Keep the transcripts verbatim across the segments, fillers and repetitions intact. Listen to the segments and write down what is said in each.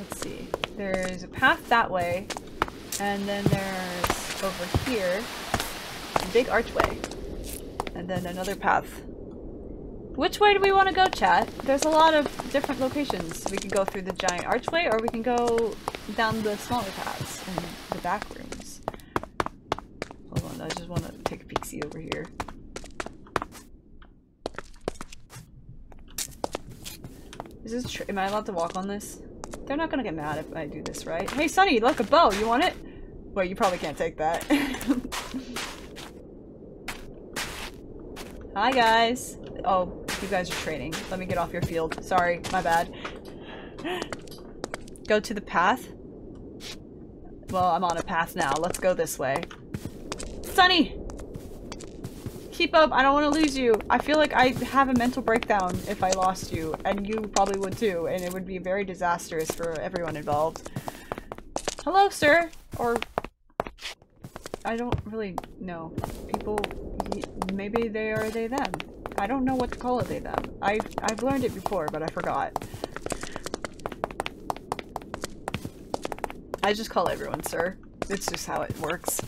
Let's see. There's a path that way, and then there's over here a big archway, and then another path. Which way do we want to go, chat? There's a lot of different locations. We can go through the giant archway, or we can go down the smaller paths and the back rooms. Hold on, I just want to take a peek-see over here. Is this tr- am I allowed to walk on this? They're not gonna get mad if I do this, right? Hey, Sunny, look, a bow! You want it? Well, you probably can't take that. Hi, guys! Oh, you guys are trading. Let me get off your field. Sorry, my bad. Go to the path? Well, I'm on a path now. Let's go this way. Sunny! Keep up! I don't want to lose you! I feel like I have a mental breakdown if I lost you, and you probably would too, and it would be very disastrous for everyone involved. Hello, sir! Or... I don't really know. People... maybe they are they them. I don't know what to call it they them. I've, I've learned it before, but I forgot. I just call everyone sir. It's just how it works.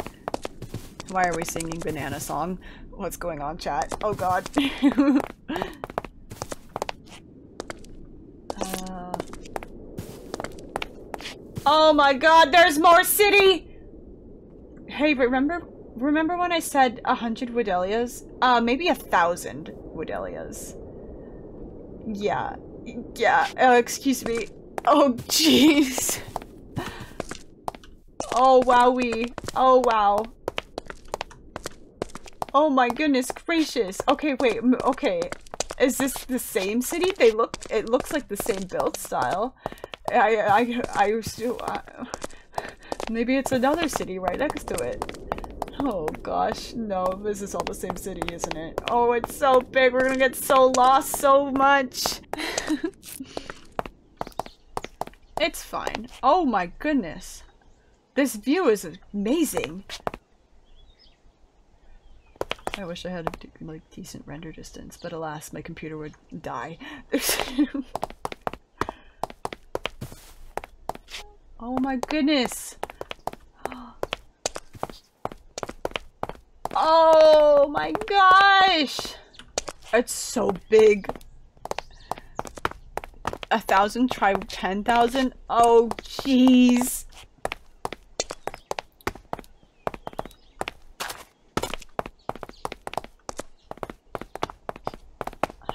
Why are we singing banana song? What's going on, chat? Oh god. uh... Oh my god, there's more city! Hey, remember remember when I said a hundred Woodelias? Uh, maybe a thousand Woodelias. Yeah. Yeah, uh, excuse me. Oh, jeez. Oh, wowee. Oh, wow. Oh my goodness gracious. Okay, wait. M okay. Is this the same city? They look it looks like the same build style. I I I used to uh, maybe it's another city right next to it. Oh gosh. No, this is all the same city, isn't it? Oh, it's so big. We're going to get so lost so much. It's fine. Oh my goodness. This view is amazing. I wish I had a like decent render distance, but alas, my computer would die. Oh my goodness! Oh my gosh! It's so big! A thousand, try ten thousand? Oh jeez!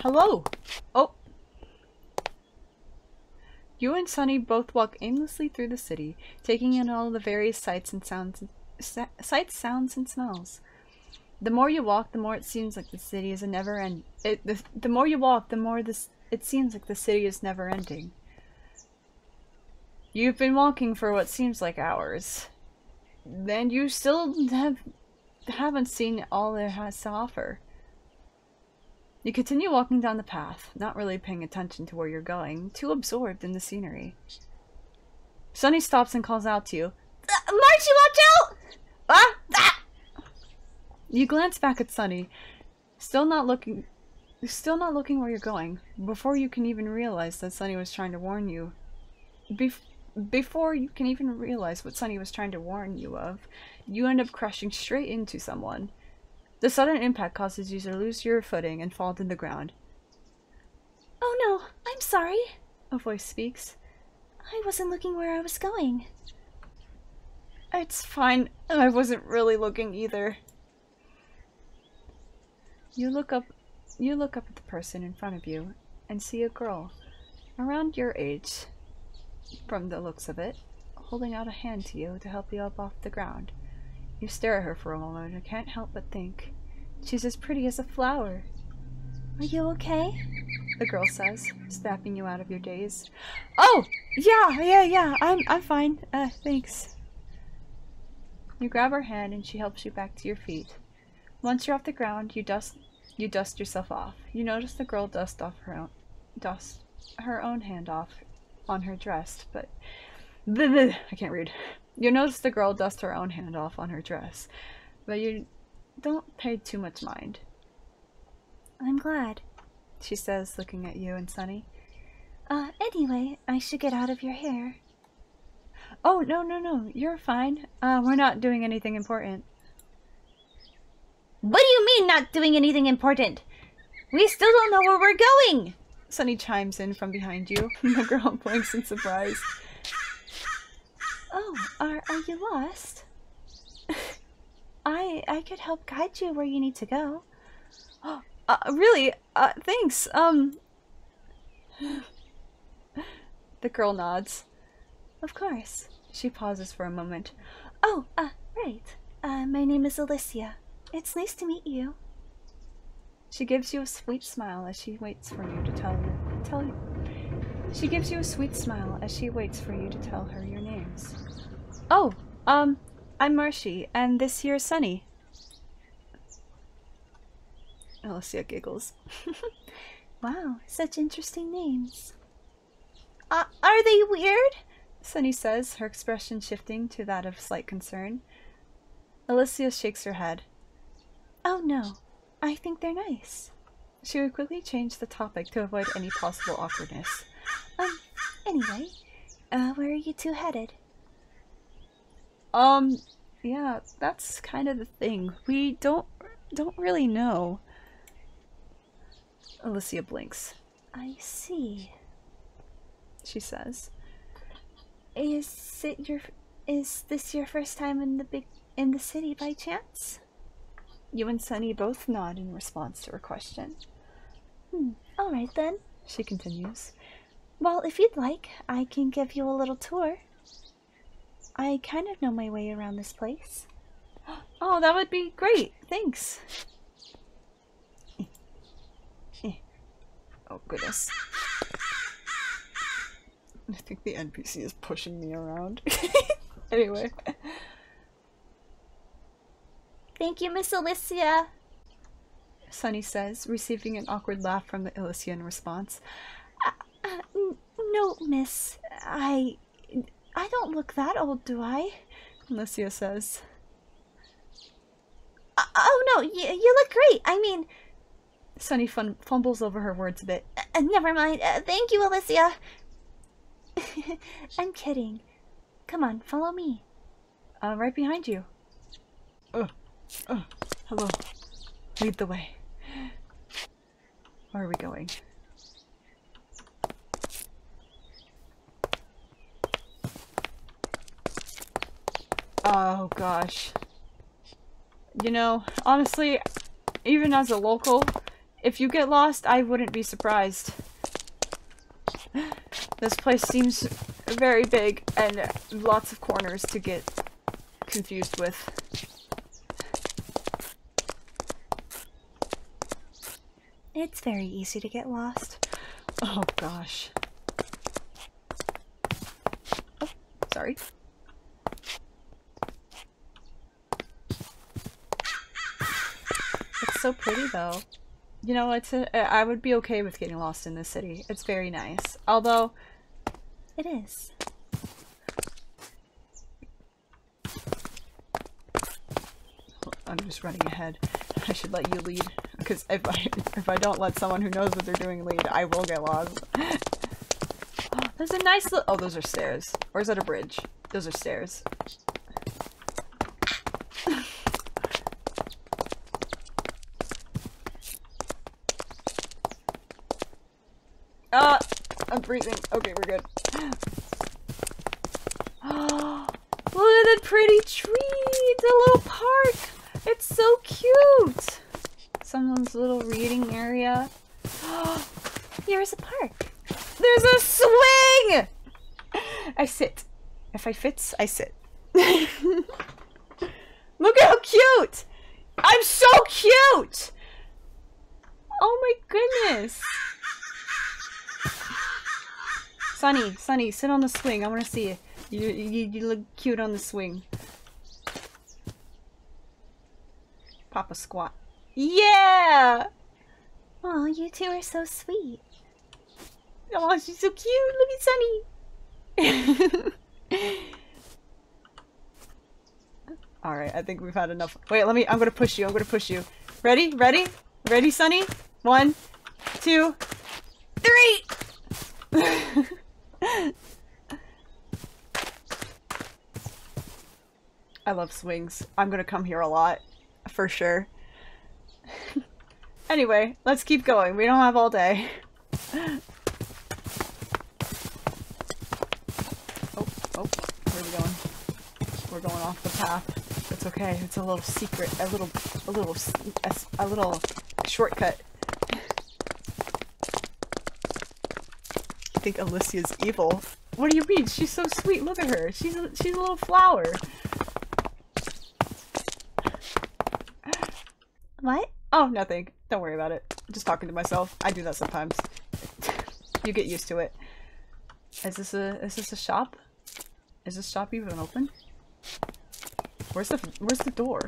Hello! Oh! You and Sunny both walk aimlessly through the city, taking in all the various sights and sounds, sights, sounds, and smells. The more you walk, the more it seems like the city is a never-end. The, the more you walk, the more this it seems like the city is never-ending. You've been walking for what seems like hours, and you still have haven't seen all it has to offer. You continue walking down the path, not really paying attention to where you're going, too absorbed in the scenery. Sunny stops and calls out to you, uh, Marshy, watch out! Ah! Ah! You glance back at Sunny, still not looking still not looking where you're going, before you can even realize that Sunny was trying to warn you. Bef before you can even realize what Sunny was trying to warn you of, you end up crashing straight into someone. The sudden impact causes you to lose your footing and fall to the ground. Oh no, I'm sorry, a voice speaks. I wasn't looking where I was going. It's fine, I wasn't really looking either. You look up, you look up at the person in front of you and see a girl, around your age, from the looks of it, holding out a hand to you to help you up off the ground. You stare at her for a moment and can't help but think, she's as pretty as a flower. Are you okay? The girl says, snapping you out of your daze. Oh! Yeah, yeah, yeah, I'm, I'm fine. Uh, thanks. You grab her hand and she helps you back to your feet. Once you're off the ground, you dust, you dust yourself off. You notice the girl dust off her own, dust her own hand off on her dress, but... I can't read. You notice the girl dust her own hand off on her dress, but you don't pay too much mind. I'm glad, she says, looking at you and Sunny. Uh, anyway, I should get out of your hair. Oh, no, no, no. You're fine. Uh, we're not doing anything important. What do you mean, not doing anything important? We still don't know where we're going! Sunny chimes in from behind you. The girl blinks in surprise. Oh, are, are you lost? I I could help guide you where you need to go. Oh, uh, really? Uh, thanks. Um. The girl nods. Of course. She pauses for a moment. Oh, uh, right. Uh, my name is Alicia. It's nice to meet you. She gives you a sweet smile as she waits for you to tell her, tell you. She gives you a sweet smile as she waits for you to tell her your names. Oh, um, I'm Marshy, and this here's Sunny. Alicia giggles. Wow, such interesting names. Uh, are they weird? Sunny says, her expression shifting to that of slight concern. Alicia shakes her head. Oh no. I think they're nice. She would quickly change the topic to avoid any possible awkwardness. Um, anyway, uh, where are you two headed? Um, yeah, that's kind of the thing. We don't, don't really know. Alicia blinks. I see, she says. Is it your, is this your first time in the big, in the city by chance? You and Sunny both nod in response to her question. Hmm, alright then, she continues. Well, if you'd like, I can give you a little tour. I kind of know my way around this place. Oh, that would be great, thanks. Oh, goodness. I think the N P C is pushing me around. Anyway. Thank you, Miss Alicia, Sunny says, receiving an awkward laugh from the Alicia in response. Uh, uh, no, miss. I... I don't look that old, do I? Alicia says. Uh, oh, no, you, you look great. I mean... Sunny fun fumbles over her words a bit. Uh, never mind. Uh, thank you, Alicia. I'm kidding. Come on, follow me. Uh, right behind you. Ugh. Oh, hello. Lead the way. Where are we going? Oh gosh. You know, honestly, even as a local, if you get lost, I wouldn't be surprised. This place seems very big and lots of corners to get confused with. It's very easy to get lost. Oh gosh. Oh, sorry. It's so pretty though. You know, it's a, I would be okay with getting lost in this city. It's very nice. Although... It is. I'm just running ahead. I should let you lead. Because if I, if I don't let someone who knows what they're doing lead, I will get lost. Oh, there's a nice little- oh, those are stairs. Or is that a bridge? Those are stairs. Ah! I'm freezing. Okay, we're good. Oh, look at the pretty tree! The little park! It's so cute! Someone's little reading area. Here's a park. There's a swing! I sit. If I fits, I sit. Look how cute! I'm so cute! Oh my goodness! Sunny, Sunny, sit on the swing. I want to see you. You, you. you look cute on the swing. Papa squat. Yeah! Oh, you two are so sweet. Oh, she's so cute. Look at Sunny. All right, I think we've had enough. Wait, let me. I'm gonna push you. I'm gonna push you. Ready? Ready? Ready, Sunny? One, two, three. I love swings. I'm gonna come here a lot, for sure. Anyway, let's keep going. We don't have all day. Oh, oh, where are we going? We're going off the path. It's okay. It's a little secret. A little, a little, a, a little shortcut. I think Alicia's evil. What do you mean? She's so sweet. Look at her. She's a, she's a little flower. What? Oh, nothing. Don't worry about it. I'm just talking to myself. I do that sometimes. You get used to it. Is this a is this a shop? Is this shop even open? Where's the where's the door?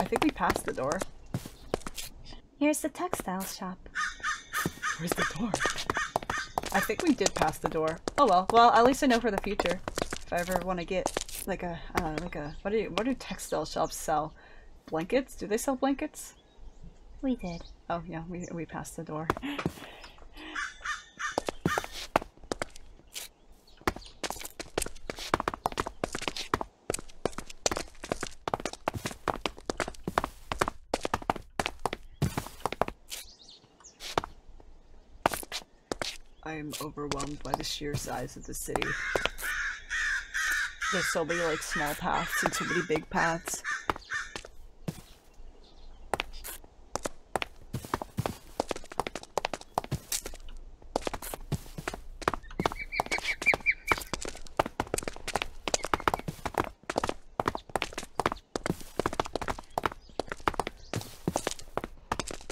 I think we passed the door. Here's the textile shop. Where's the door? I think we did pass the door. Oh well. Well, at least I know for the future. If I ever want to get like a uh, like a what do you, what do textile shops sell? Blankets? Do they sell blankets? We did. Oh yeah, we we passed the door. I am overwhelmed by the sheer size of the city. There's so many like small paths and so many big paths.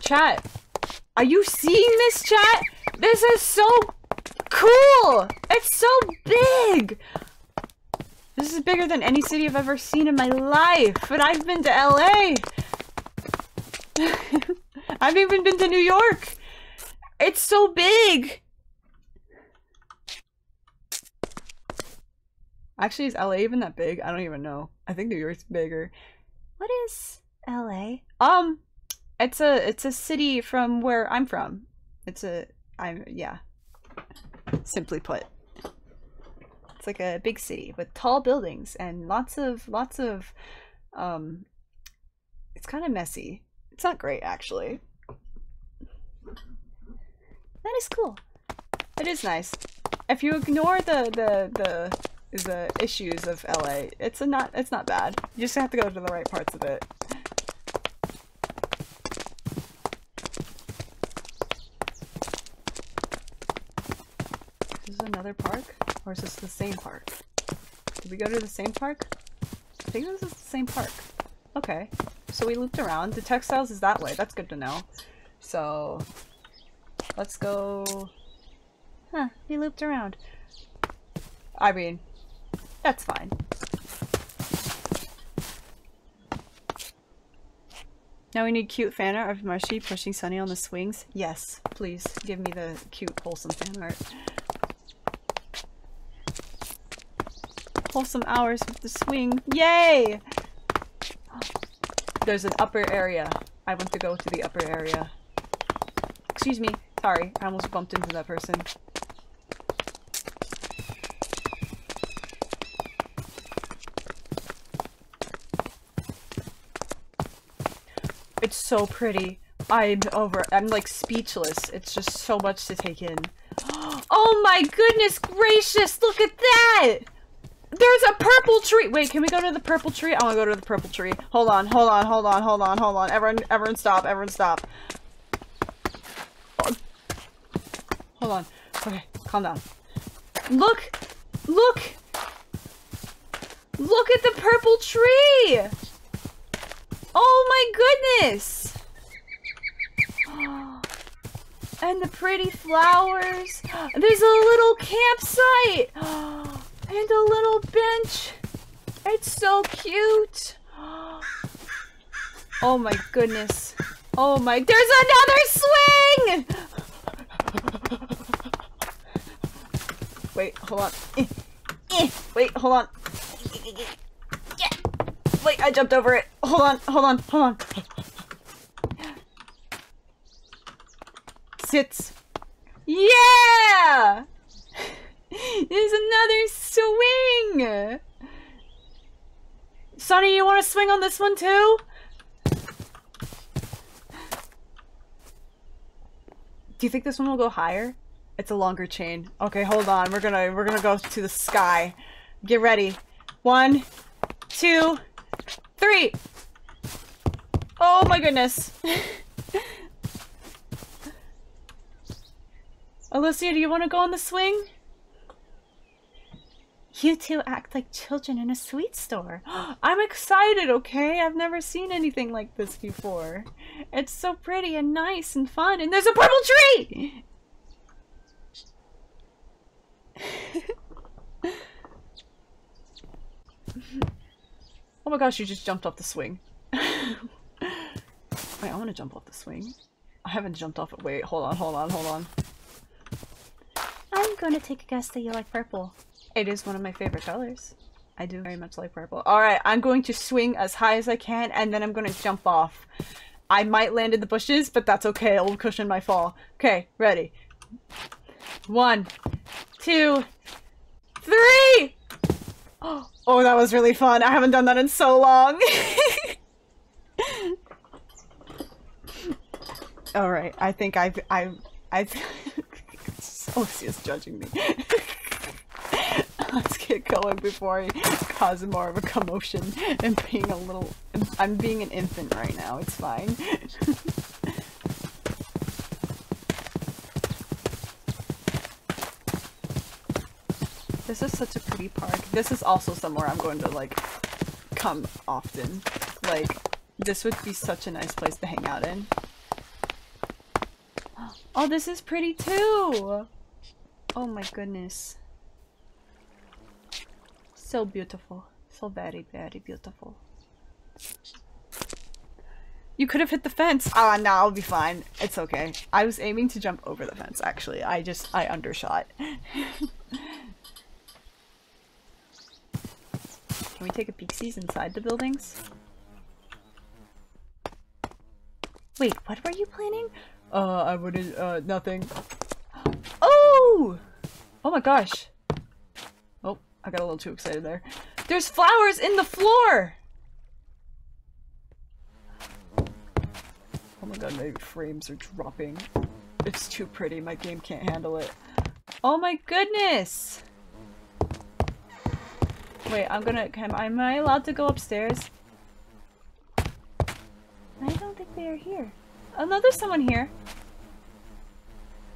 Chat, are you seeing this, chat? This is so cool! It's so big! This is bigger than any city I've ever seen in my life, but I've been to L A! I've even been to New York! It's so big! Actually, is L A even that big? I don't even know. I think New York's bigger. What is L A? Um... It's a it's a city from where I'm from. It's a I'm yeah. Simply put, it's like a big city with tall buildings and lots of lots of. Um, it's kind of messy. It's not great actually. That is cool. It is nice. If you ignore the the the the issues of L A, it's a not it's not bad. You just have to go to the right parts of it. Another park, or is this the same park? Did we go to the same park? I think this is the same park. Okay, so we looped around. The textiles is that way. That's good to know. So let's go. Huh? We looped around. I mean, that's fine. Now we need cute fan art of Marshy pushing Sunny on the swings. Yes, please give me the cute wholesome fan art. Wholesome hours with the swing. Yay! There's an upper area. I want to go to the upper area. Excuse me. Sorry, I almost bumped into that person. It's so pretty. I'm over. I'm like speechless. It's just so much to take in. Oh my goodness gracious! Look at that! There's a purple tree! Wait, can we go to the purple tree? I wanna go to the purple tree. Hold on, hold on, hold on, hold on, hold on. Everyone, everyone stop, everyone stop. Oh. Hold on. Okay, calm down. Look! Look! Look at the purple tree! Oh my goodness! And the pretty flowers! There's a little campsite! And a little bench. It's so cute. Oh my goodness. Oh my, there's another swing! Wait, hold on. Wait, hold on. Wait, I jumped over it. Hold on, hold on, hold on. Sits. Yeah! There's another swing! Sunny, you want to swing on this one too? Do you think this one will go higher? It's a longer chain. Okay, hold on. We're gonna we're gonna go to the sky. Get ready. One, two, three. Oh my goodness. Alicia, do you want to go on the swing? You two act like children in a sweet store. I'm excited, okay? I've never seen anything like this before. It's so pretty and nice and fun, and there's a purple tree! Oh my gosh, you just jumped off the swing. Wait, I want to jump off the swing. I haven't jumped off it. Wait, hold on, hold on, hold on. I'm going to take a guess that you like purple. It is one of my favorite colors. I do very much like purple. Alright, I'm going to swing as high as I can, and then I'm going to jump off. I might land in the bushes, but that's okay. It'll cushion my fall. Okay, ready. One, two, three! Oh, that was really fun. I haven't done that in so long. Alright, I think I've... I've... I've... Alicia's judging me. Let's get going before I cause more of a commotion and being a little... I'm being an infant right now, it's fine. This is such a pretty park. This is also somewhere I'm going to, like, come often. Like, this would be such a nice place to hang out in. Oh, this is pretty too! Oh my goodness. So beautiful. So very, very beautiful. You could have hit the fence! Ah, no, I'll be fine. It's okay. I was aiming to jump over the fence, actually. I just- I undershot. Can we take a peek-sies inside the buildings? Wait, what were you planning? Uh, I wouldn't- uh, nothing. Oh! Oh my gosh! Oh. I got a little too excited there. There's flowers in the floor! Oh my god, my frames are dropping. It's too pretty, my game can't handle it. Oh my goodness! Wait, I'm gonna- am, am I allowed to go upstairs? I don't think they are here. Oh no, there's someone here!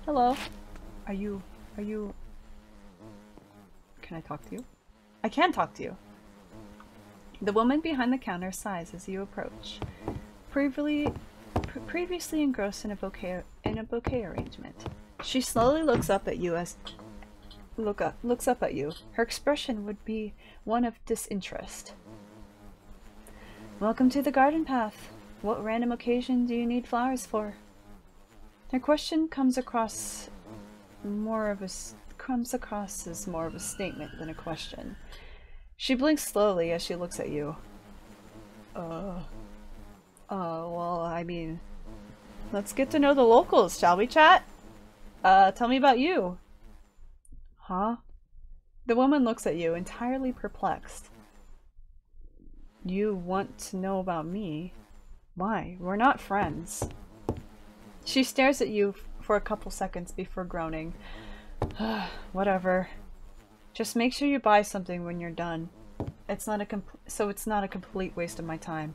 Hello? Are you- are you- Can I talk to you? I can talk to you. The woman behind the counter sighs as you approach, previously, pre previously engrossed in a bouquet in a bouquet arrangement. She slowly looks up at you as look up looks up at you. Her expression would be one of disinterest. Welcome to the garden path. What random occasion do you need flowers for? Her question comes across more of a comes across as more of a statement than a question. She blinks slowly as she looks at you. Uh... Uh, well, I mean... Let's get to know the locals, shall we, chat? Uh, tell me about you. Huh? The woman looks at you, entirely perplexed. You want to know about me? Why? We're not friends. She stares at you for a couple seconds before groaning. Whatever. Just make sure you buy something when you're done. It's not a comp so it's not a complete waste of my time.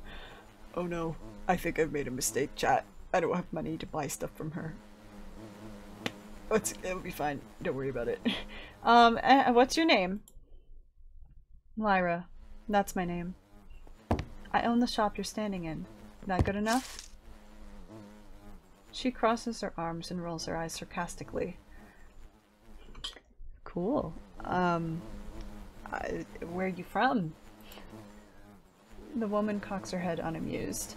Oh no, I think I've made a mistake, chat. I don't have money to buy stuff from her. It's, it'll be fine. Don't worry about it. Um, uh, what's your name? Lyra. That's my name. I own the shop you're standing in. That good enough? She crosses her arms and rolls her eyes sarcastically. Cool. Um, I, where are you from? The woman cocks her head unamused.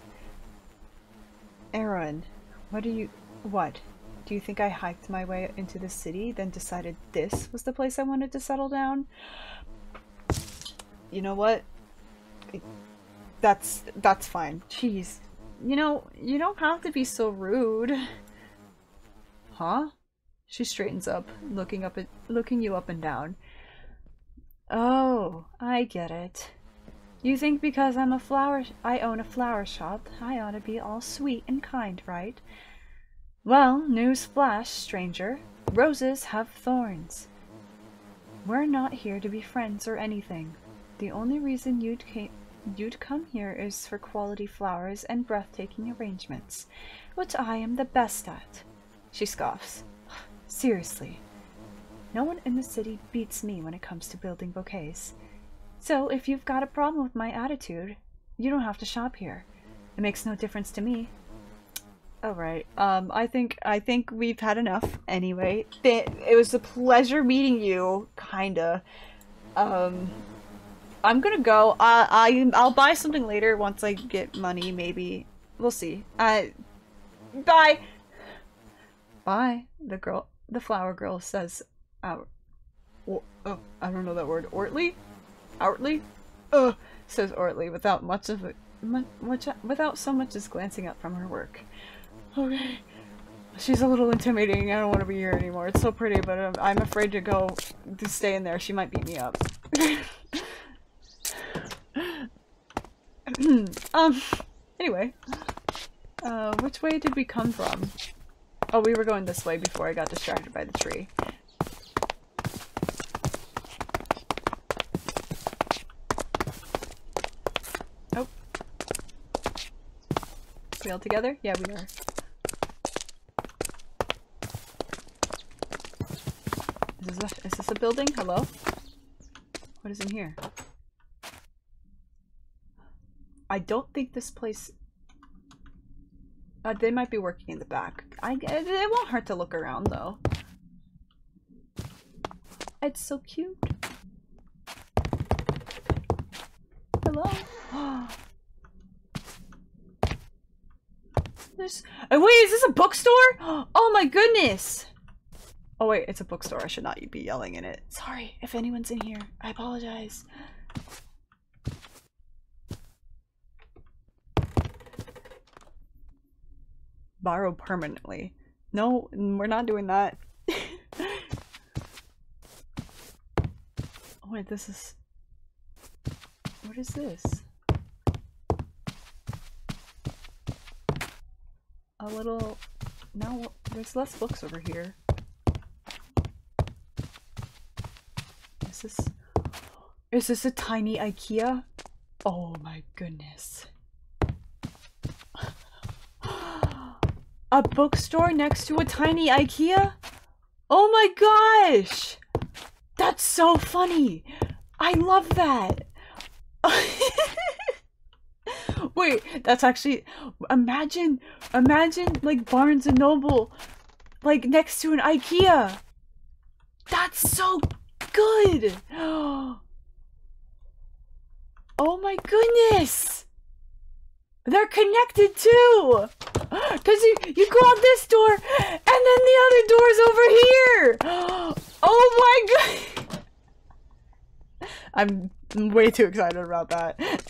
Aerowyn, what do you- what? Do you think I hiked my way into the city, then decided this was the place I wanted to settle down? You know what? It, that's- that's fine. Jeez. You know, you don't have to be so rude. Huh? She straightens up, looking up at looking you up and down. Oh, I get it. You think because I'm a flower, I own a flower shop, I ought to be all sweet and kind, right? Well, news flash, stranger. Roses have thorns. We're not here to be friends or anything. The only reason you'd came You'd come here is for quality flowers and breathtaking arrangements, which I am the best at. She scoffs. Seriously. No one in the city beats me when it comes to building bouquets. So if you've got a problem with my attitude, you don't have to shop here. It makes no difference to me. Alright, um, I think, I think we've had enough anyway. It, it was a pleasure meeting you, kinda. Um... I'm gonna go. Uh, I, I'll buy something later once I get money, maybe. We'll see. Uh, bye! Bye, the girl- the flower girl says out- or, oh, I don't know that word. Ortly? Outly? Ugh, says Ortly without much of a- much, without so much as glancing up from her work. Okay. She's a little intimidating. I don't want to be here anymore. It's so pretty, but I'm, I'm afraid to go- to stay in there. She might beat me up. um, anyway, uh, which way did we come from? Oh, we were going this way before I got distracted by the tree. Oh. We all together? Yeah, we are. Is this a, is this a building? Hello? What is in here? I don't think this place... Uh, they might be working in the back. I, it, it won't hurt to look around, though. It's so cute. Hello? There's... Oh, wait, is this a bookstore? Oh my goodness! Oh wait, it's a bookstore. I should not be yelling in it. Sorry if anyone's in here. I apologize. Borrow permanently. No, we're not doing that. Oh wait, this is... What is this? A little... No, there's less books over here. Is this... Is this a tiny IKEA? Oh my goodness. A bookstore next to a tiny IKEA? Oh my gosh! That's so funny! I love that! Wait, that's actually... Imagine, imagine like Barnes and Noble, like next to an IKEA! That's so good! Oh my goodness! They're connected too! Because you, you go out this door, and then the other door's over here! Oh my god! I'm way too excited about that.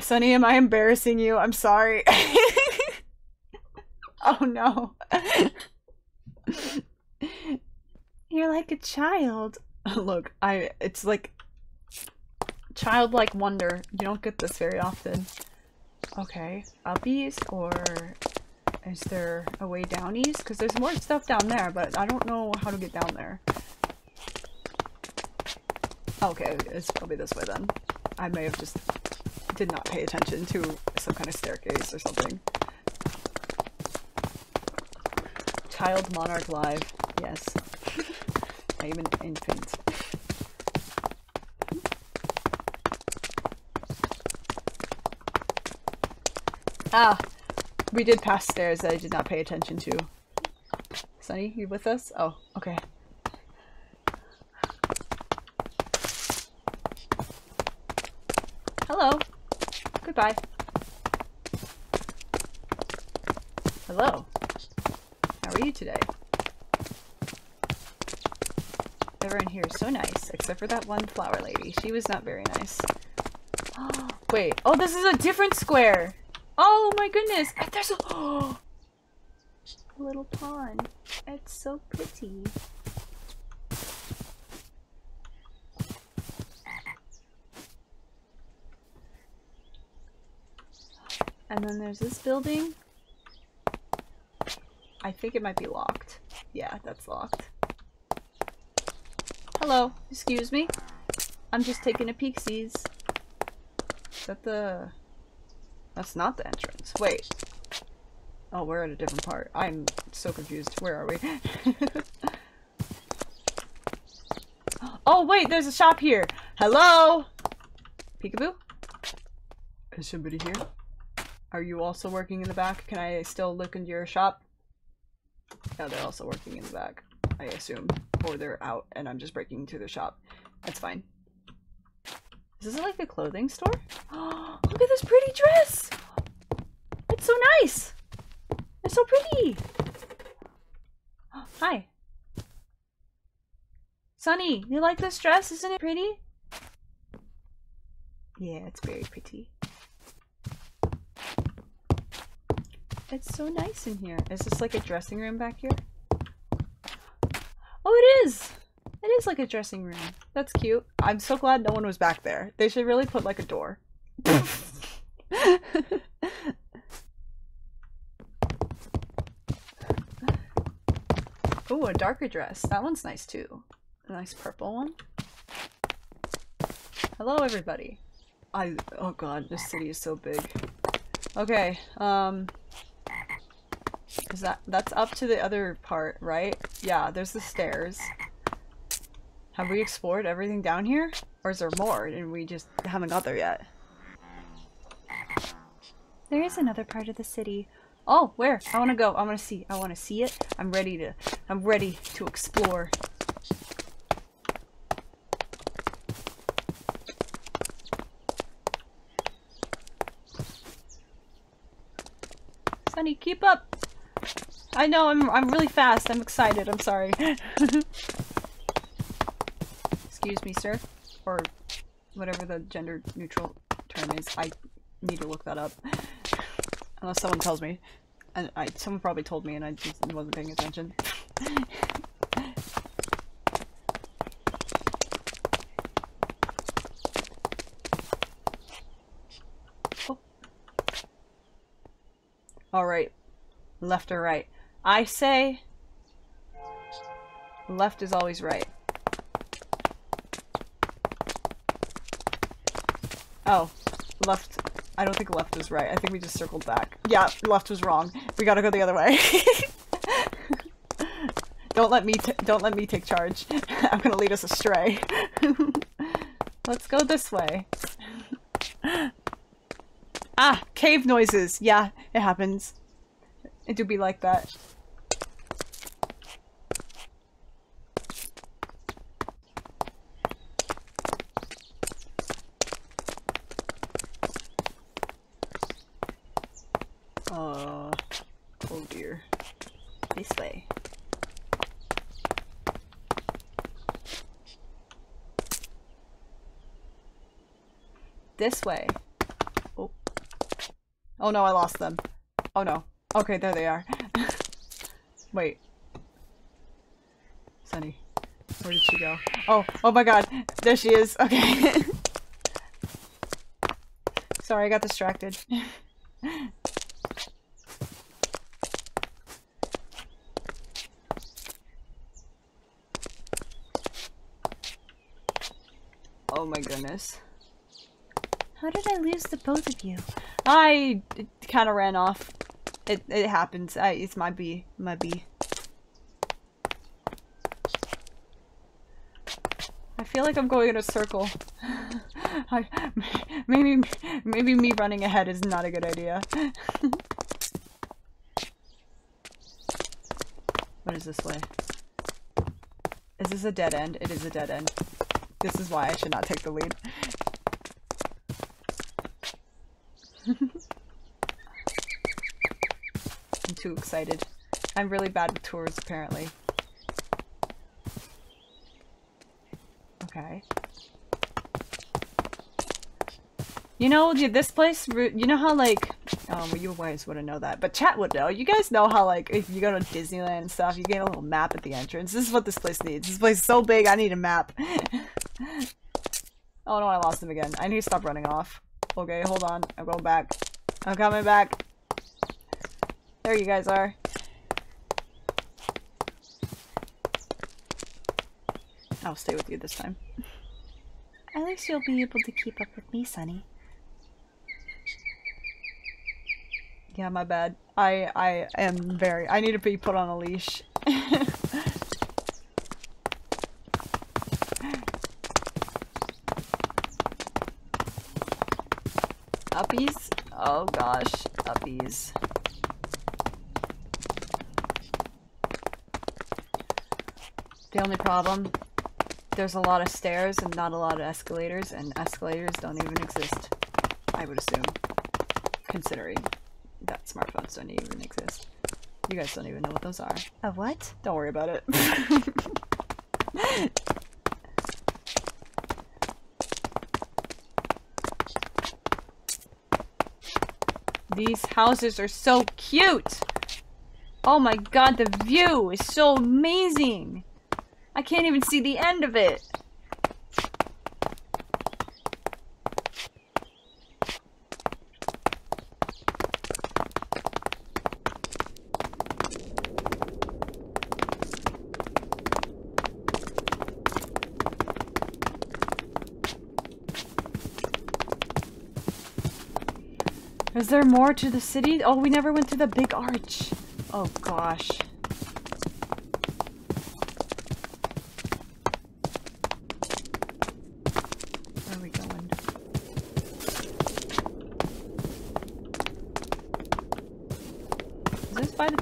Sunny, am I embarrassing you? I'm sorry. Oh no. You're like a child. Look, I- it's like... Childlike wonder. You don't get this very often. Okay, up east, or is there a way down east? Because there's more stuff down there, but I don't know how to get down there. Okay, it's probably this way then. I may have just did not pay attention to some kind of staircase or something. Child Monarch Live, yes. I am an infant. Ah, we did pass stairs that I did not pay attention to. Sunny, you with us? Oh, okay. Hello. Goodbye. Hello. How are you today? Everyone here is so nice, except for that one flower lady. She was not very nice. Oh, wait. Oh, this is a different square! Oh my goodness! And there's a, oh, a little pond. It's so pretty. And then there's this building. I think it might be locked. Yeah, that's locked. Hello, excuse me. I'm just taking a peek-sees. Is that the... That's not the entrance. Wait. Oh, we're at a different part. I'm so confused. Where are we? Oh, wait, there's a shop here. Hello? Peekaboo? Is somebody here? Are you also working in the back? Can I still look into your shop? No, they're also working in the back, I assume. Or they're out and I'm just breaking into their shop. That's fine. Is this like a clothing store? Oh, look at this pretty dress! It's so nice! It's so pretty! Oh, hi. Sunny, you like this dress? Isn't it pretty? Yeah, it's very pretty. It's so nice in here. Is this like a dressing room back here? Oh, it is! It is like a dressing room. That's cute. I'm so glad no one was back there. They should really put like a door. Oh, a darker dress. That one's nice too. A nice purple one. Hello, everybody. I- oh god, this city is so big. Okay, um... Is that- that's up to the other part, right? Yeah, there's the stairs. Have we explored everything down here? Or is there more and we just haven't got there yet? There is another part of the city. Oh, where? I wanna go. I wanna see. I wanna see it. I'm ready to- I'm ready to explore. Sunny, keep up! I know, I'm- I'm really fast. I'm excited. I'm sorry. Excuse me, sir, or whatever the gender neutral term is. I need to look that up unless someone tells me, and I someone probably told me and I just wasn't paying attention. Oh. All right, left or right? I say left is always right. Oh, left. I don't think left was right. I think we just circled back. Yeah, left was wrong. We gotta go the other way. Don't let me t don't let me take charge. I'm gonna lead us astray. Let's go this way. Ah, cave noises. Yeah, it happens. It do be like that. This way. Oh. Oh no, I lost them. Oh no. Okay, there they are. Wait. Sunny. Where did she go? Oh, oh my god. There she is. Okay. Sorry, I got distracted. Oh my goodness. How did I lose the both of you? I kind of ran off. It it happens. I, it's my bee. My bee. I feel like I'm going in a circle. I, maybe maybe me running ahead is not a good idea. What is this way? Is this a dead end? It is a dead end. This is why I should not take the lead. I'm too excited. I'm really bad with tours, apparently. Okay. You know, dude, this place, you know how, like, oh, well, you guys wouldn't know that, but chat would know. You guys know how, like, if you go to Disneyland and stuff, you get a little map at the entrance. This is what this place needs. This place is so big, I need a map. Oh no, I lost him again. I need to stop running off. Okay, hold on. I'm going back. I'm coming back. There you guys are. I'll stay with you this time. At least you'll be able to keep up with me, Sunny. Yeah, my bad. I I am very... I need to be put on a leash. Uppies? Oh gosh, uppies. The only problem, there's a lot of stairs and not a lot of escalators, and escalators don't even exist, I would assume, considering that smartphones don't even exist. You guys don't even know what those are. A what? Don't worry about it. These houses are so cute! Oh my god, the view is so amazing! I can't even see the end of it. Is there more to the city? Oh, we never went through the big arch. Oh gosh.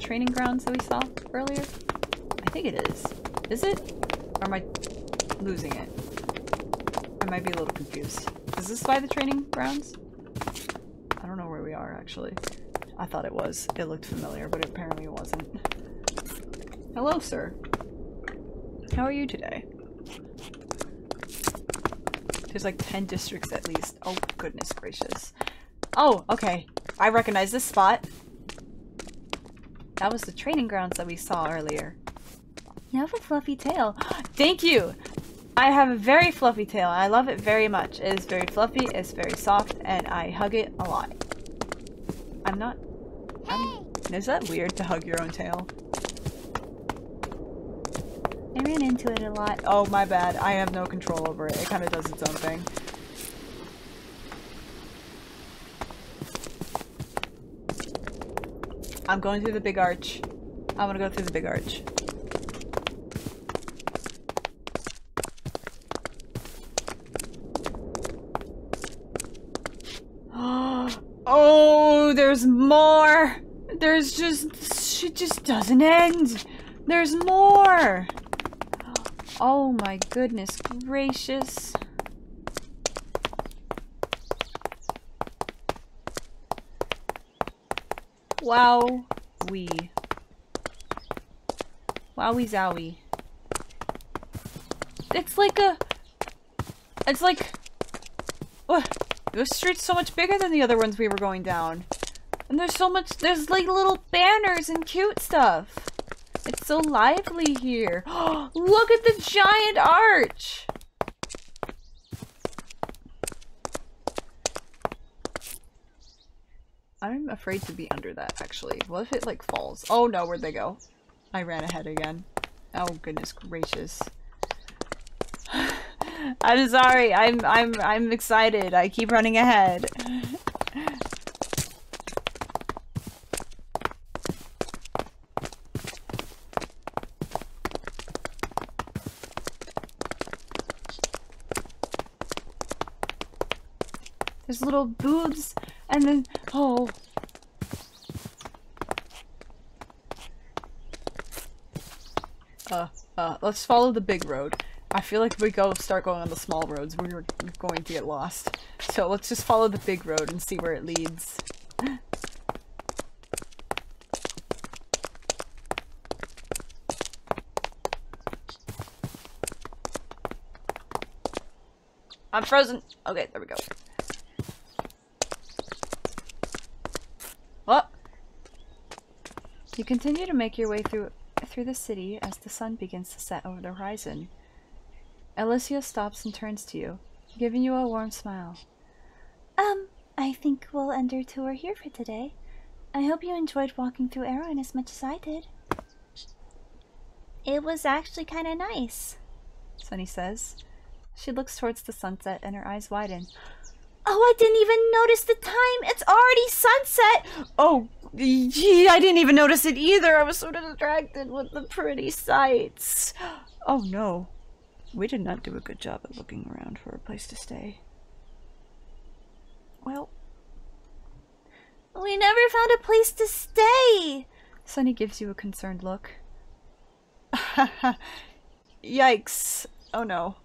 Training grounds that we saw earlier? I think it is. Is it? Or am I losing it? I might be a little confused. Is this by the training grounds? I don't know where we are actually. I thought it was. It looked familiar, but apparently it wasn't. Hello, sir. How are you today? There's like ten districts at least. Oh, goodness gracious. Oh, okay. I recognize this spot. That was the training grounds that we saw earlier. You have a fluffy tail. Thank you! I have a very fluffy tail. I love it very much. It is very fluffy, it's very soft, and I hug it a lot. I'm not... I'm, is that weird to hug your own tail? I ran into it a lot. Oh, my bad. I have no control over it. It kind of does its own thing. I'm going through the big arch. I'm gonna go through the big arch. Oh, there's more! There's just... Shit just doesn't end! There's more! Oh my goodness gracious. Wow, wee. Wowie zowie. It's like a... It's like... Oh, this street's so much bigger than the other ones we were going down. And there's so much... There's like little banners and cute stuff. It's so lively here. Oh, look at the giant arch! I'm afraid to be under that, actually. What if it, like, falls? Oh no, where'd they go? I ran ahead again. Oh, goodness gracious. I'm sorry, I'm- I'm- I'm excited. I keep running ahead. There's little boobs. And then, oh. Uh, uh, let's follow the big road. I feel like if we go start going on the small roads, we're going to get lost. So let's just follow the big road and see where it leads. I'm frozen. Okay, there we go. Well, you continue to make your way through through the city as the sun begins to set over the horizon. Alicia stops and turns to you, giving you a warm smile. Um, I think we'll end our tour here for today. I hope you enjoyed walking through Aerowyn as much as I did. It was actually kind of nice, Sunny says. She looks towards the sunset and her eyes widen. Oh, I didn't even notice the time! It's already sunset! Oh, gee, I didn't even notice it either! I was sort of distracted with the pretty sights. Oh no. We did not do a good job at looking around for a place to stay. Well... we never found a place to stay! Sunny gives you a concerned look. Yikes. Oh no.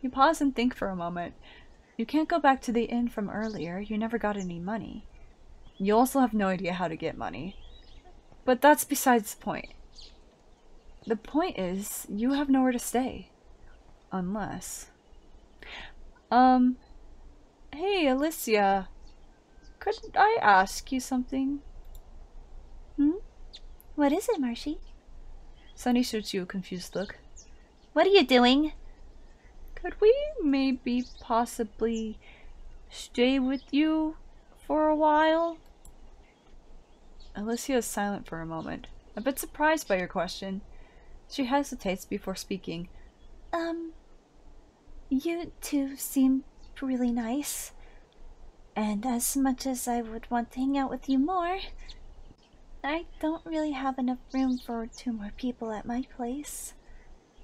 You pause and think for a moment. You can't go back to the inn from earlier. You never got any money. You also have no idea how to get money. But that's besides the point. The point is, you have nowhere to stay. Unless... Um... Hey, Alicia. Could I ask you something? Hmm? What is it, Marshy? Sunny shoots you a confused look. What are you doing? Could we maybe possibly stay with you for a while? Alicia is silent for a moment, a bit surprised by your question. She hesitates before speaking. Um, you two seem really nice, and as much as I would want to hang out with you more, I don't really have enough room for two more people at my place.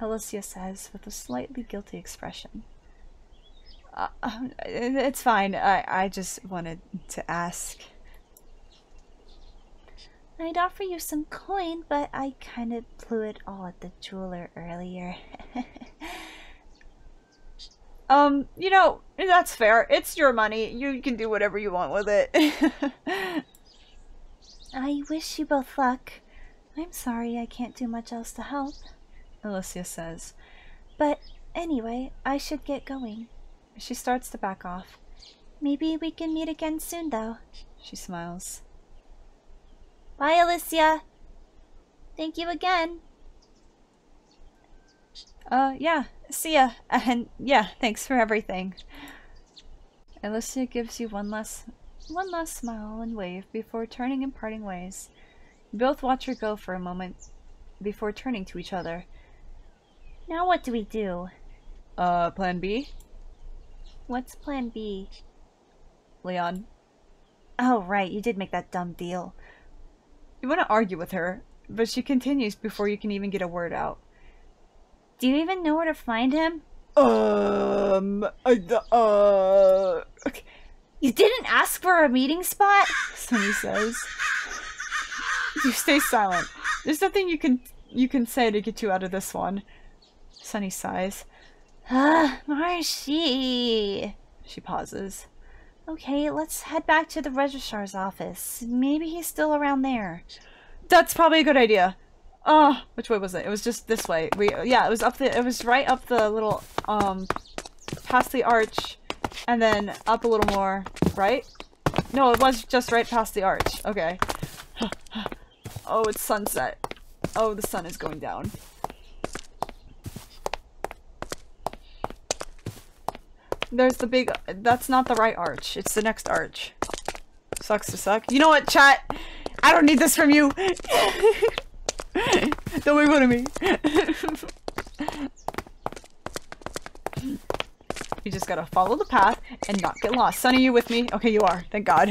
Alicia says with a slightly guilty expression. Uh, it's fine. I, I just wanted to ask. I'd offer you some coin, but I kind of blew it all at the jeweler earlier. um, you know, that's fair. It's your money. You can do whatever you want with it. I wish you both luck. I'm sorry I can't do much else to help. Alicia says. But anyway, I should get going. She starts to back off. Maybe we can meet again soon, though. She smiles. Bye, Alicia. Thank you again. Uh, yeah. See ya. And yeah, thanks for everything. Alicia gives you one last, one last smile and wave before turning and parting ways. You both watch her go for a moment before turning to each other. Now what do we do? Uh, plan B? What's plan B? Leon. Oh, right, you did make that dumb deal. You want to argue with her, but she continues before you can even get a word out. Do you even know where to find him? Um, I, uh... Okay. You didn't ask for a meeting spot? Sunny says. You stay silent. There's nothing you can, you can say to get you out of this one. Sunny sighs. Ah, Marshy! She pauses. Okay, let's head back to the registrar's office. Maybe he's still around there. That's probably a good idea. Oh, which way was it? It was just this way. We yeah, it was up the it was right up the little um past the arch and then up a little more, right? No, it was just right past the arch. Okay. Oh, it's sunset. Oh, the sun is going down. There's the big... that's not the right arch. It's the next arch. Sucks to suck. You know what, chat? I don't need this from you! Don't make fun of me. You just gotta follow the path and not get lost. Sunny, are you with me? Okay, you are. Thank God.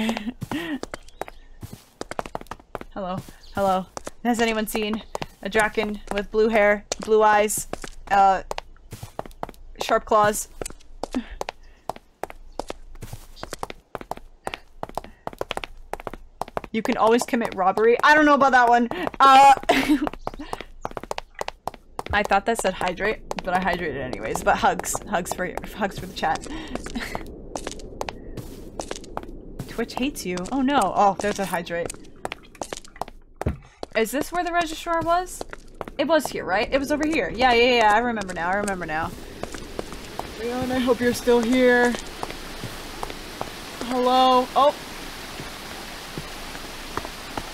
Hello. Hello. Has anyone seen a draken with blue hair, blue eyes, uh, sharp claws? You can always commit robbery. I don't know about that one. Uh, I thought that said hydrate, but I hydrated anyways. But hugs, hugs for hugs for the chat. Twitch hates you. Oh no. Oh, there's a hydrate. Is this where the registrar was? It was here, right? It was over here. Yeah, yeah, yeah. I remember now. I remember now. Leon, I hope you're still here. Hello. Oh.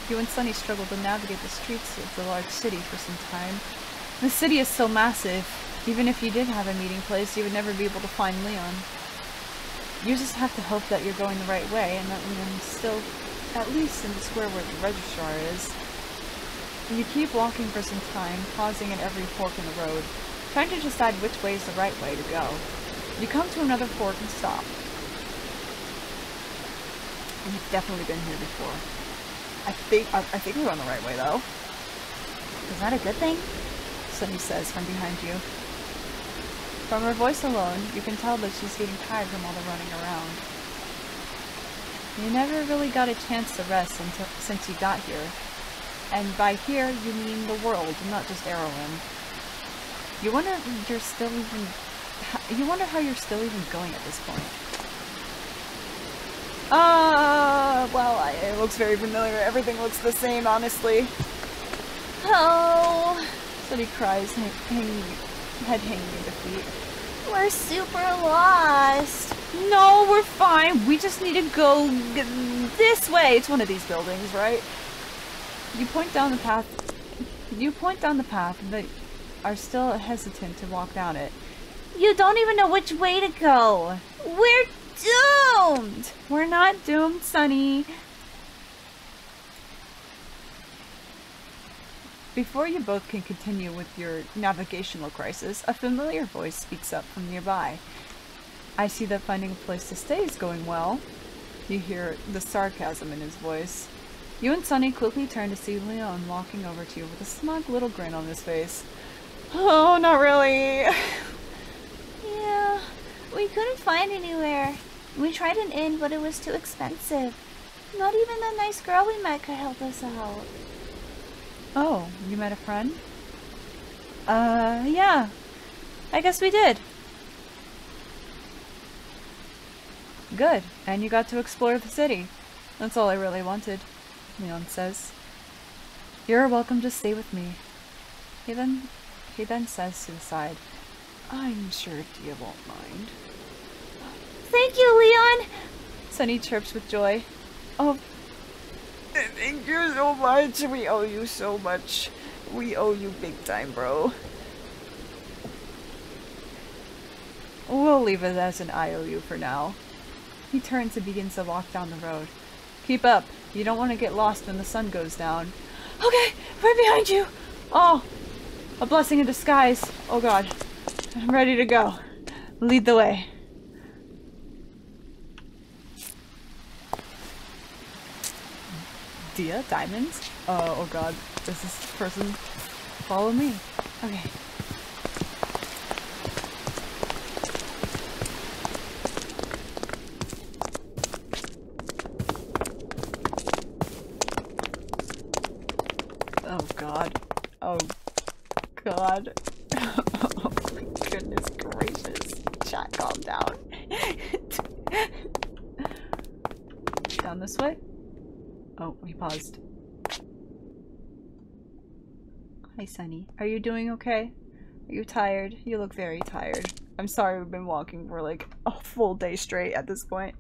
You and Sunny struggle to navigate the streets of the large city for some time. The city is so massive, even if you did have a meeting place, you would never be able to find Leon. You just have to hope that you're going the right way and that Leon's still at least in the square where the registrar is. You keep walking for some time, pausing at every fork in the road, trying to decide which way is the right way to go. You come to another fork and stop. We've definitely been here before. I think I, I think we're on the right way though. Is that a good thing? Sunny says from behind you. From her voice alone, you can tell that she's getting tired from all the running around. You never really got a chance to rest until, since you got here. And by here, you mean the world, not just Aerowyn. You wonder if you're still even... You wonder how you're still even going at this point. Ah, uh, well, I, it looks very familiar. Everything looks the same, honestly. Oh! Sunny cries, hanging... head hanging at the feet. We're super lost. No, we're fine. We just need to go g this way. It's one of these buildings, right? You point down the path. You point down the path, but are still hesitant to walk down it. You don't even know which way to go. We're doomed. We're not doomed, Sunny. Before you both can continue with your navigational crisis, a familiar voice speaks up from nearby. I see that finding a place to stay is going well. You hear the sarcasm in his voice. You and Sunny quickly turn to see Leon walking over to you with a smug little grin on his face. Oh, not really. Yeah, we couldn't find anywhere. We tried an inn, but it was too expensive. Not even the nice girl we met could help us out. Oh, you met a friend? Uh, yeah. I guess we did. Good, and you got to explore the city. That's all I really wanted, Leon says. You're welcome to stay with me. He then, he then says to the side, I'm sure Dia won't mind. Thank you, Leon! Sunny chirps with joy. Oh, thank you so much. We owe you so much. We owe you big time, bro. We'll leave it as an I O U for now. He turns and begins to walk down the road. Keep up. You don't want to get lost when the sun goes down. Okay, right behind you. Oh, a blessing in disguise. Oh god. I'm ready to go. Lead the way. Dia, diamonds? Uh, oh god, does this person follow me? Okay. Oh god. Oh god. Oh my goodness gracious. Chat, calm down. Down this way? Oh, he paused. Hi, Sunny. Are you doing okay? Are you tired? You look very tired. I'm sorry we've been walking for like a full day straight at this point.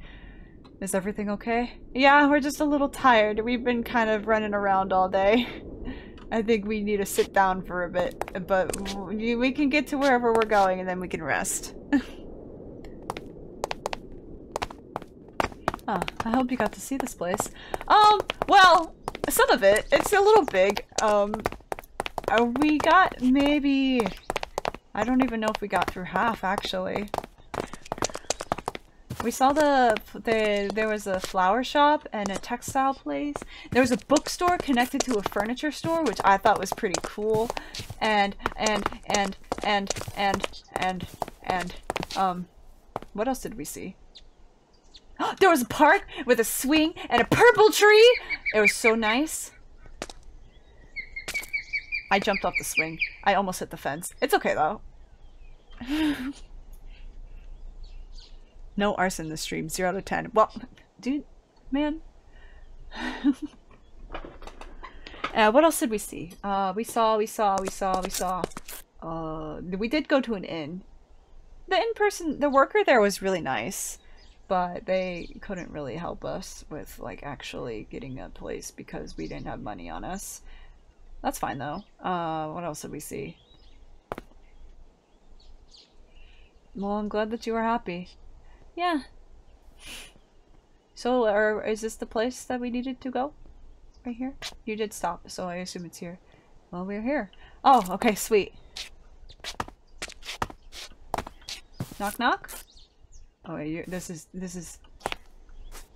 Is everything okay? Yeah, we're just a little tired. We've been kind of running around all day. I think we need to sit down for a bit, but we can get to wherever we're going and then we can rest. Oh, I hope you got to see this place. Um, well, some of it. It's a little big. Um, we got maybe... I don't even know if we got through half, actually. We saw the... the there was a flower shop and a textile place. There was a bookstore connected to a furniture store, which I thought was pretty cool. And, and, and, and, and, and, and, um... What else did we see? There was a park with a swing and a purple tree! It was so nice. I jumped off the swing. I almost hit the fence. It's okay though. No arson in the stream. zero out of ten. Well, dude, man. uh, what else did we see? Uh, we saw, we saw, we saw, we saw. Uh, we did go to an inn. The in-person, the worker there was really nice. But they couldn't really help us with, like, actually getting a place because we didn't have money on us. That's fine, though. Uh, what else did we see? Well, I'm glad that you were happy. Yeah. So, or is this the place that we needed to go? Right here? You did stop, so I assume it's here. Well, we're here. Oh, okay, sweet. Knock, knock? Oh, wait, you're, this is, this is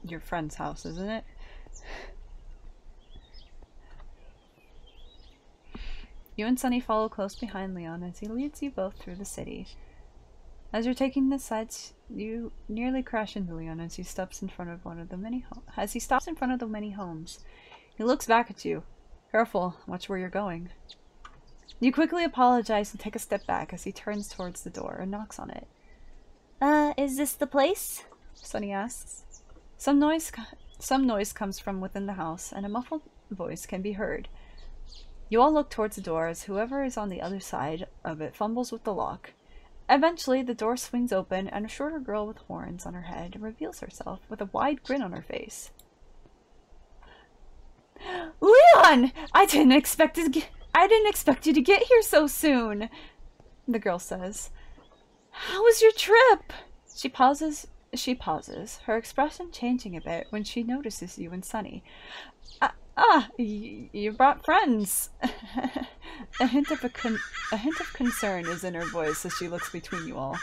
your friend's house, isn't it? You and Sunny follow close behind Leon as he leads you both through the city. As you're taking the sides, you nearly crash into Leon as he steps in front of one of the many ho- as he stops in front of the many homes. He looks back at you. Careful, watch where you're going. You quickly apologize and take a step back as he turns towards the door and knocks on it. Uh, is this the place? Sunny asks. Some noise, some noise comes from within the house, and a muffled voice can be heard. You all look towards the door as whoever is on the other side of it fumbles with the lock. Eventually, the door swings open and a shorter girl with horns on her head reveals herself with a wide grin on her face. Leon! I didn't expect to get, I didn't expect you to get here so soon, the girl says. How was your trip? She pauses, she pauses, her expression changing a bit when she notices you and Sunny. I Ah, y you brought friends. a hint of a, con a hint of concern is in her voice as she looks between you all.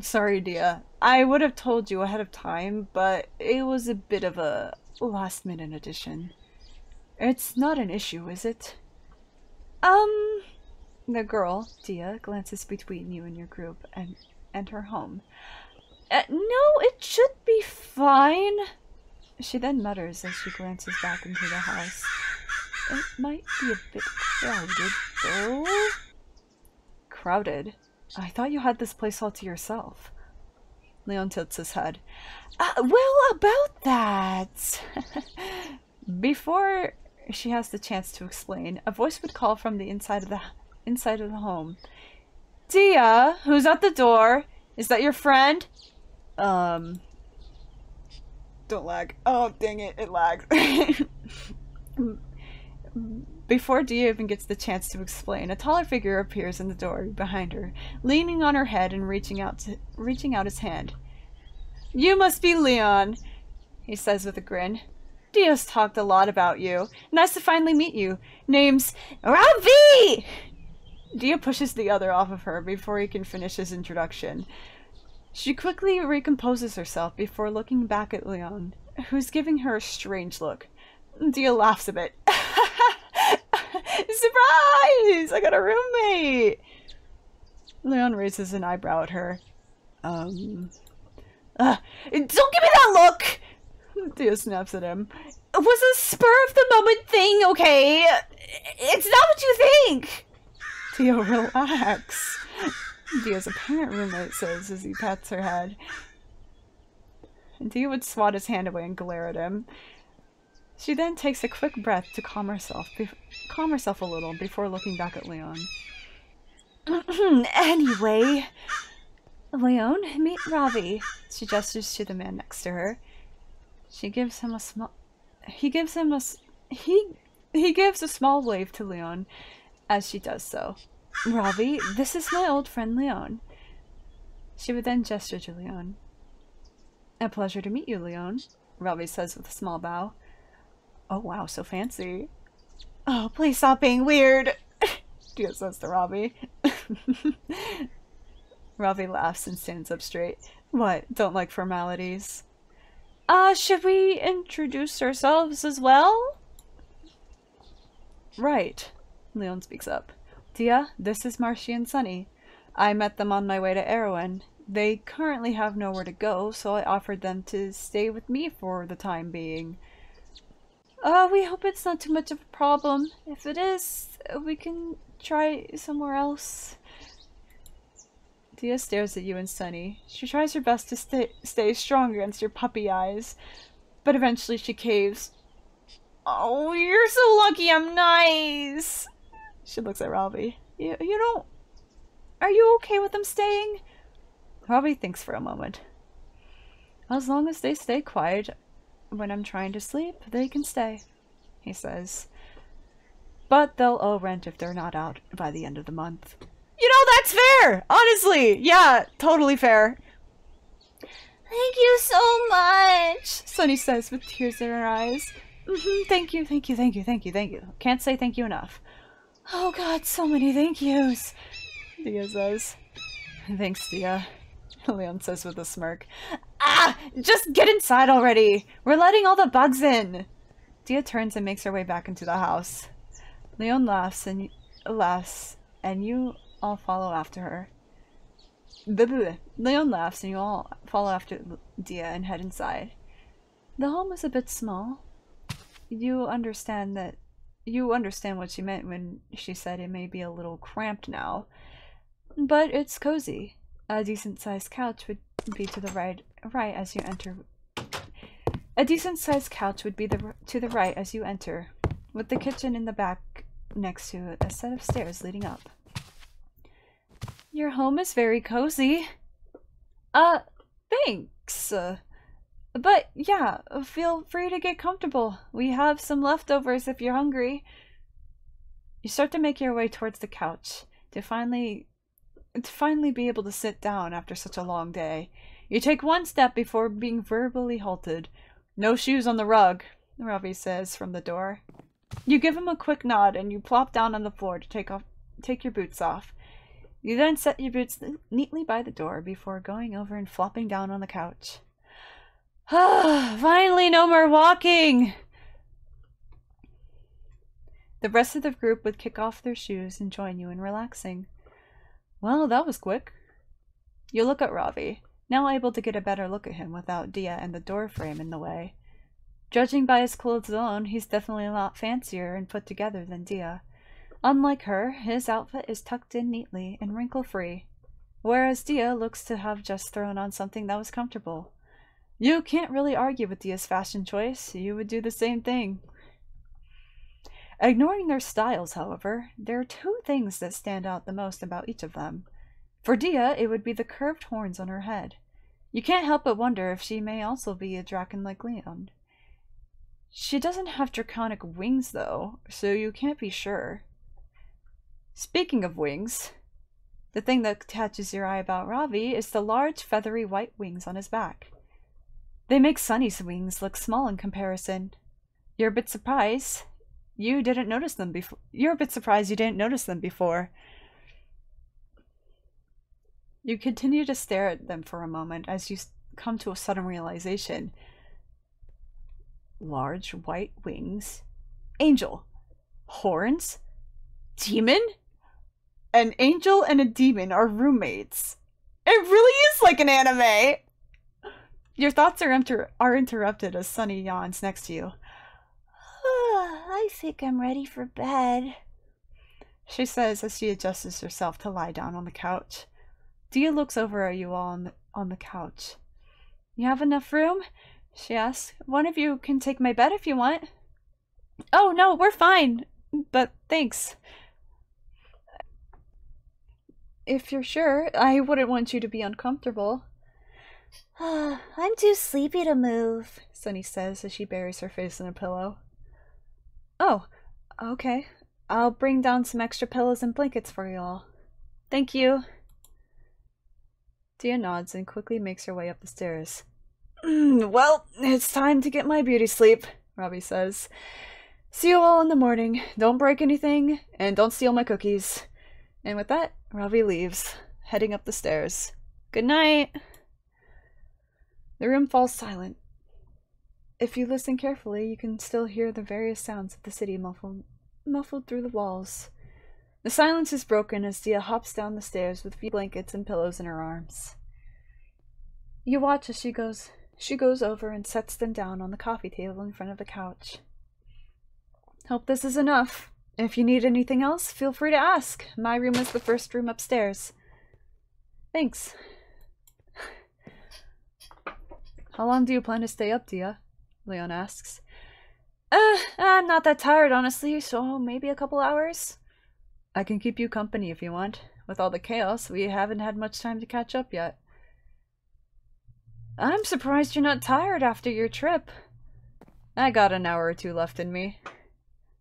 Sorry, Dia. I would have told you ahead of time, but it was a bit of a last-minute addition. It's not an issue, is it? Um, the girl, Dia, glances between you and your group and, and her home. Uh, no, it should be fine. She then mutters as she glances back into the house. It might be a bit crowded, though. Crowded? I thought you had this place all to yourself. Leon tilts his head. Uh, well, about that! Before she has the chance to explain, a voice would call from the inside of the, inside of the home. Dia, who's at the door? Is that your friend? Um... Don't lag. Oh, dang it, it lags. Before Dia even gets the chance to explain, a taller figure appears in the door behind her, leaning on her head and reaching out to, reaching out his hand. You must be Leon, he says with a grin. Dia's talked a lot about you. Nice to finally meet you. Name's Ravi! Dia pushes the other off of her before he can finish his introduction. She quickly recomposes herself before looking back at Leon, who's giving her a strange look. Dia laughs a bit. Surprise! I got a roommate! Leon raises an eyebrow at her. Um... Uh, don't give me that look! Dia snaps at him. It was a spur-of-the-moment thing, okay? It's not what you think! Dia, relax. Dia's apparent roommate says as he pats her head. Dia would swat his hand away and glare at him. She then takes a quick breath to calm herself, be calm herself a little before looking back at Leon. Anyway, Leon, meet Ravi. She gestures to the man next to her. She gives him a small. He gives him a. He he gives a small wave to Leon, as she does so. Ravi, this is my old friend Leon. She would then gesture to Leon. A pleasure to meet you, Leon, Ravi says with a small bow. Oh wow, so fancy. Oh, please stop being weird, Dia says to Ravi. Ravi laughs and stands up straight. What, don't like formalities? Uh, should we introduce ourselves as well? Right, Leon speaks up. Dia, this is Marshy and Sunny. I met them on my way to Aerowyn. They currently have nowhere to go, so I offered them to stay with me for the time being. Uh, we hope it's not too much of a problem. If it is, we can try somewhere else. Dia stares at you and Sunny. She tries her best to stay, stay strong against your puppy eyes, but eventually she caves. Oh, you're so lucky I'm nice! She looks at Ravi. You, you don't... Are you okay with them staying? Ravi thinks for a moment. As long as they stay quiet when I'm trying to sleep, they can stay, he says. But they'll owe rent if they're not out by the end of the month. You know, that's fair! Honestly! Yeah, totally fair. Thank you so much, Sunny says with tears in her eyes. Mm-hmm, thank you, thank you, thank you, thank you, thank you. Can't say thank you enough. Oh god, so many thank yous, Dia says. Thanks, Dia, Leon says with a smirk. Ah! Just get inside already! We're letting all the bugs in! Dia turns and makes her way back into the house. Leon laughs and laughs, and you all follow after her. Blah, blah, blah. Leon laughs and you all follow after Dia and head inside. The home is a bit small. You understand that you understand what she meant when she said it may be a little cramped now, but it's cozy. A decent-sized couch would be to the right, right as you enter. A decent-sized couch would be the, to the right as you enter, with the kitchen in the back next to a set of stairs leading up. Your home is very cozy. Uh, thanks. Uh, but yeah, feel free to get comfortable. We have some leftovers if you're hungry. You start to make your way towards the couch to finally, to finally be able to sit down after such a long day. You take one step before being verbally halted. No shoes on the rug, Ravi says from the door. You give him a quick nod and you plop down on the floor to take off, take your boots off. You then set your boots neatly by the door before going over and flopping down on the couch. Finally, no more walking! The rest of the group would kick off their shoes and join you in relaxing. Well, that was quick. You look at Ravi, now able to get a better look at him without Dia and the doorframe in the way. Judging by his clothes alone, he's definitely a lot fancier and put together than Dia. Unlike her, his outfit is tucked in neatly and wrinkle-free, whereas Dia looks to have just thrown on something that was comfortable. You can't really argue with Dia's fashion choice. You would do the same thing. Ignoring their styles, however, there are two things that stand out the most about each of them. For Dia, it would be the curved horns on her head. You can't help but wonder if she may also be a draken like Leon. She doesn't have draconic wings, though, so you can't be sure. Speaking of wings, the thing that catches your eye about Ravi is the large feathery white wings on his back. They make Sunny's wings look small in comparison. You're a bit surprised you didn't notice them before. You're a bit surprised you didn't notice them before. You continue to stare at them for a moment as you come to a sudden realization. Large white wings, angel, horns, demon? An angel and a demon are roommates. It really is like an anime! Your thoughts are, inter are interrupted as Sunny yawns next to you. Oh, I think I'm ready for bed, she says as she adjusts herself to lie down on the couch. Dia looks over at you all on the, on the couch. You have enough room? She asks. One of you can take my bed if you want. Oh no, we're fine, but thanks. If you're sure, I wouldn't want you to be uncomfortable. I'm too sleepy to move, Sunny says as she buries her face in a pillow. Oh, okay. I'll bring down some extra pillows and blankets for you all. Thank you. Dia nods and quickly makes her way up the stairs. Mm, well, it's time to get my beauty sleep, Robbie says. See you all in the morning. Don't break anything, and don't steal my cookies. And with that, Ravi leaves, heading up the stairs. Good night! The room falls silent. If you listen carefully, you can still hear the various sounds of the city muffled, muffled through the walls. The silence is broken as Dia hops down the stairs with few blankets and pillows in her arms. You watch as she goes, she goes over and sets them down on the coffee table in front of the couch. Hope this is enough. If you need anything else, feel free to ask. My room is the first room upstairs. Thanks. How long do you plan to stay up, Dia? Leon asks. Uh, I'm not that tired, honestly, so maybe a couple hours? I can keep you company if you want. With all the chaos, we haven't had much time to catch up yet. I'm surprised you're not tired after your trip. I got an hour or two left in me.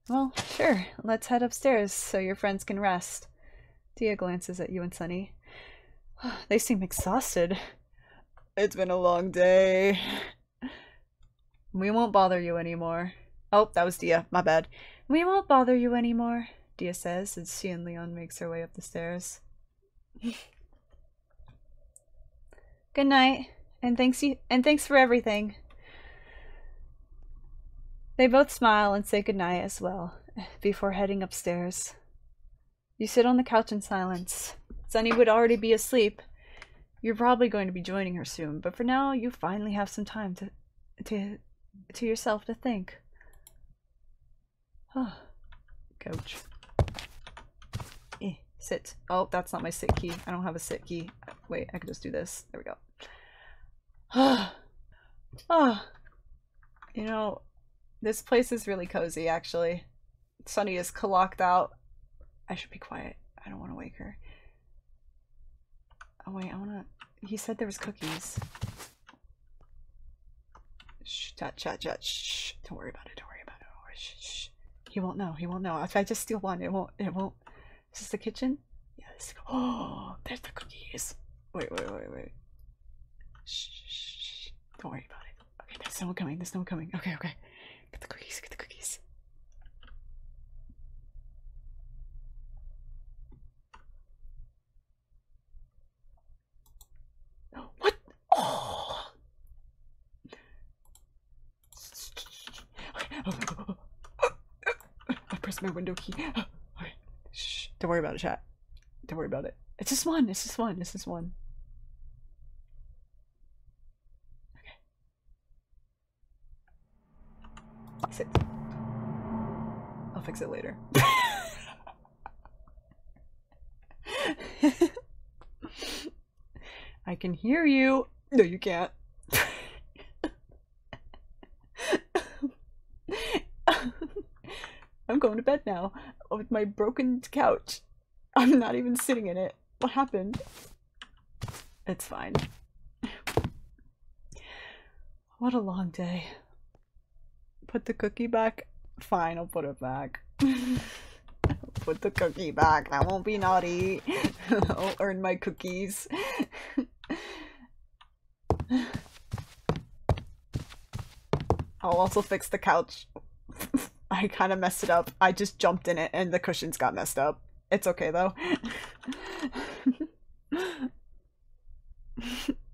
Well, sure. Let's head upstairs so your friends can rest. Dia glances at you and Sunny. They seem exhausted. It's been a long day. We won't bother you anymore. Oh, that was Dia. My bad. We won't bother you anymore, Dia says as she and Leon makes her way up the stairs. Good night, and thanks you and thanks for everything. They both smile and say goodnight as well, before heading upstairs. You sit on the couch in silence. Sunny would already be asleep. You're probably going to be joining her soon, but for now you finally have some time to to to yourself to think. Oh, couch. Eh, sit. Oh, that's not my sit key. I don't have a sit key. Wait, I can just do this. There we go. Oh, oh. You know, this place is really cozy, actually. Sunny is clocked out. I should be quiet. I don't want to wake her. Oh wait, I wanna... He said there was cookies. Shh, chat, chat, chat, shh. Don't worry about it, don't worry about it. Don't worry. Shh, shh. He won't know, he won't know. If I just steal one, it won't, it won't... Is this the kitchen? Yes. Oh, there's the cookies. Wait, wait, wait, wait. Shh, shh, shh. Don't worry about it. Okay, there's no one coming, there's no one coming. Okay, okay. Get the cookies, get the cookies. What? Oh. Okay. Oh. I pressed my window key. Okay. Shh. Don't worry about it, chat. Don't worry about it. It's just one. It's just one. It's just one. Okay. Sit. I'll fix it later. I can hear you. No, you can't. I'm going to bed now with my broken couch. I'm not even sitting in it. What happened? It's fine. What a long day. Put the cookie back. Fine, I'll put it back. Put the cookie back. That won't be naughty. I'll earn my cookies. I'll also fix the couch. I kind of messed it up. I just jumped in it and the cushions got messed up. It's okay though.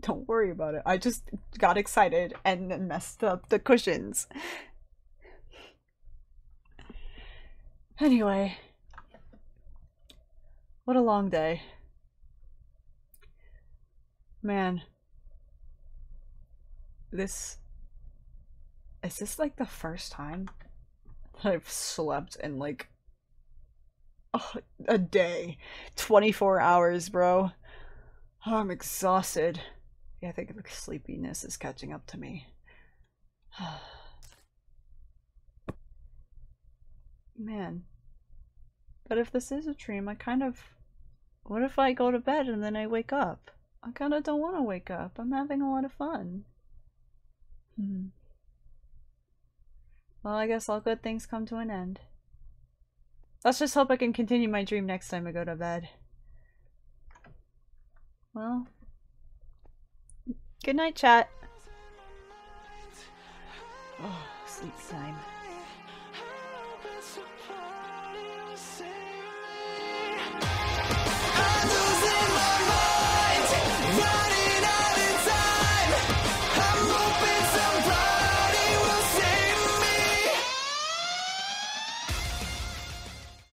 Don't worry about it. I just got excited and then messed up the cushions. Anyway. What a long day. Man. This... Is this like the first time that I've slept in like oh, a day? twenty-four hours, bro. Oh, I'm exhausted. Yeah, I think the sleepiness is catching up to me. Man. But if this is a dream, I kind of... What if I go to bed and then I wake up? I kind of don't want to wake up. I'm having a lot of fun. Hmm. Well, I guess all good things come to an end. Let's just hope I can continue my dream next time I go to bed. Well, good night, chat. Oh, sleep time.